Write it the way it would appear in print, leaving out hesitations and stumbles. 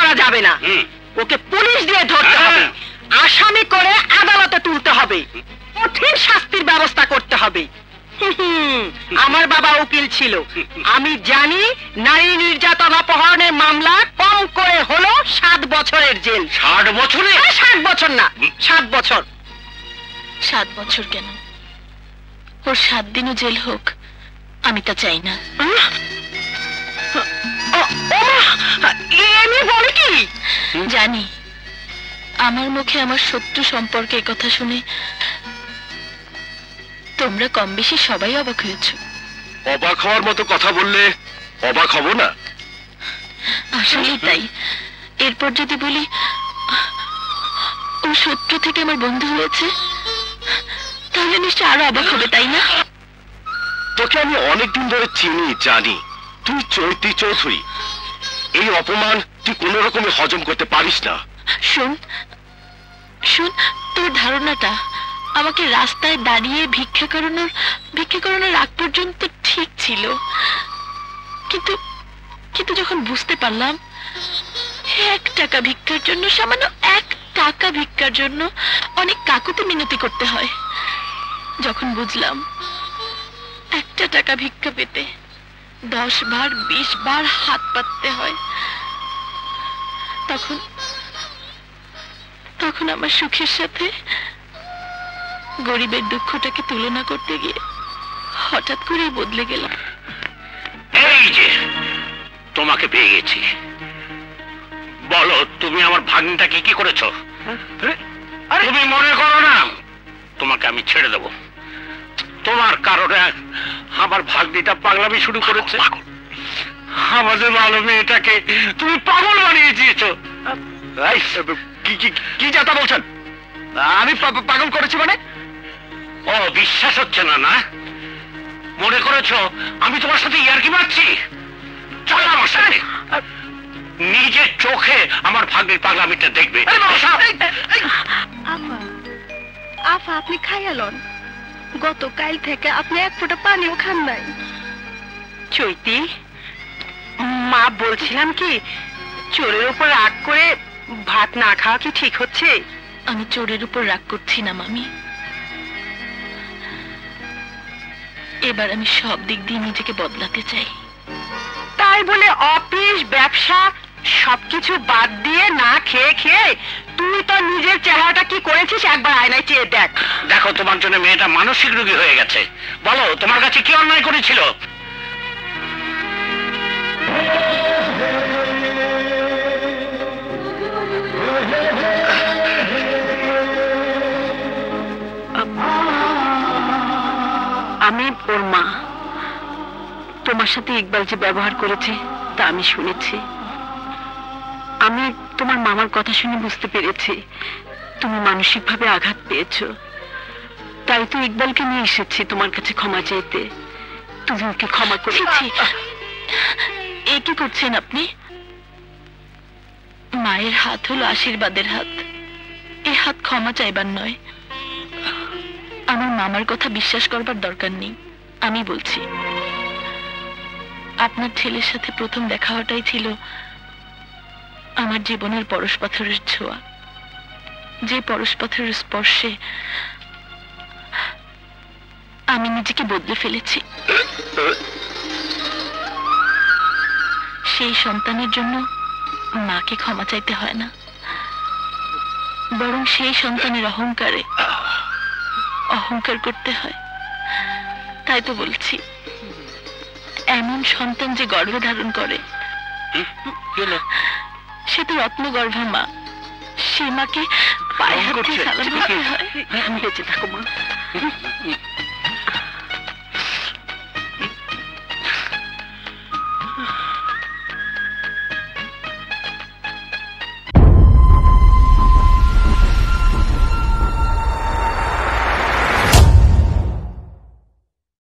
করা যাবে না, ওকে পুলিশ দিয়ে ধরতে হবে, আসামি করে আদালতে তুলতে হবে, কঠিন শাস্তির ব্যবস্থা করতে হবে। আমার বাবা উকিল ছিল, আমি জানি নারী নির্যাতন অপহরণের মামলা কম করে হলো 7 বছরের জেল। 60 বছরে? 60 বছর না, 7 বছর। 7 বছর কেন, ওর 7 দিনও জেল হোক, আমি তা চাই না। জানি আমার মুখে আমার শত্রু সম্পর্কে কথা শুনে তোমরা কম বেশি সবাই অবাক হয়েছো। অবাক হওয়ার মতো কথা বললে অবাক হব না? আসলে তাই। এরপর যদি বলি ও শত্রু থেকে আমার বন্ধু হয়েছে, তাহলে নিশ্চয়ই আরো অবাক হবে, তাই না? তোকে আমি অনেকদিন ধরে চিনি, জানি তুই চৈতি চৌধুরী। এই অপমান তুই কোন রকমে হজম করতে পারিস না। শুন শুন, তোর ধারণাটা আমাকে রাস্তায় দাঁড়িয়ে ভিক্ষা করানোর আগ পর্যন্ত ঠিক ছিল, কিন্তু কিন্তু যখন বুঝতে পারলাম 1 টাকা ভিক্ষার জন্য, সামান্য 1 টাকা ভিক্ষার জন্য অনেক কাকুতি মিনতি করতে হয়, যখন বুঝলাম 1 টাকা ভিক্ষা পেতে 10 বার 20 বার হাত পাততে হয়, তখন তখন আমার সুখের সাথে গরিবের দুঃখটাকে তুলনা করতে গিয়ে হঠাৎ করেই বদলে গেলাম। এই যে তোমাকে পেয়ে গেছি, বলো তুমি আমার ভাগ্নিটাকে কি করেছো? তুমি মনে করো না তোমাকে আমি ছেড়ে দেব, তোমার কারণে আমার ভাগ্নিটা পাগলামি শুরু করেছে, আমাদের ভালো মেয়েটাকে তুমি পাগল বানিয়ে দিয়েছো। কি যাতা বলছেন? আমি পাগল করেছি মানে? ও বিশ্বাস হচ্ছে না? না মনে করেছো আমি তোমার সাথে ইয়ার্কি মারছি? চলো আমার সাথে, নিজের চোখে আমার ভাগ্নির পাগলামিটা দেখবে। আফা আপনি খাইয়া লন, গতকাল থেকে আপনি 1 ফোঁটা পানিও খান নাই। চৈতি মা, বলছিলাম কি চোরের উপর রাগ করে ভাত না খাওয়া কি ঠিক হচ্ছে? আমি চোরের উপর রাগ করছি না মামি, এবার আমি সব দিক দিয়ে নিজেকে বদলাতে চাই। তাই বলে অফিস ব্যবসা সবকিছু বাদ দিয়ে না খেয়ে খেয়ে তুই তো নিজের চেহারাটা কি করেছিস, একবার আয়নায় চেয়ে দেখ। দেখো তোমার জন্য মেয়েটা মানসিক রোগী হয়ে গেছে, বলো তোমার কাছে কি অন্যায় করেছিল? আমি ওর মা, তোমার সাথে ইকবাল যে ব্যবহার করেছে তা আমি শুনেছি। আমি তোমার মামার কথা শুনে বুঝতে পেরেছি তুমি মানসিকভাবে আঘাত পেয়েছো, তাই তো ইকবালকে নিয়ে এসেছি তোমার কাছে ক্ষমা চাইতে। তুমি ওকে ক্ষমা করেছি। এ কি করছেন আপনি? মায়ের হাত হলো আশীর্বাদের হাত, এ হাত ক্ষমা চাইবার নয়। আমার মামার কথা বিশ্বাস করবার দরকার নেই। আমি বলছি, আপনার ছেলের সাথে প্রথম দেখা হওয়াটাই ছিল আমার জীবনের পরশ পাথরের ছোঁয়া, যে পরশ পাথরের স্পর্শে আমি নিজেকে বদলে ফেলেছি। সেই সন্তানের জন্য মাকে ক্ষমা চাইতে হয় না, বরং সেই সন্তানের অহংকার করতে হয়। তাই তো বলছি, এমন সন্তান যে গর্ভে ধারণ করে সে তো রত্নগর্ভা মা, সে মাকে পায়ে হাতে সালাম করতে হয়। বেঁচে থাকো মা।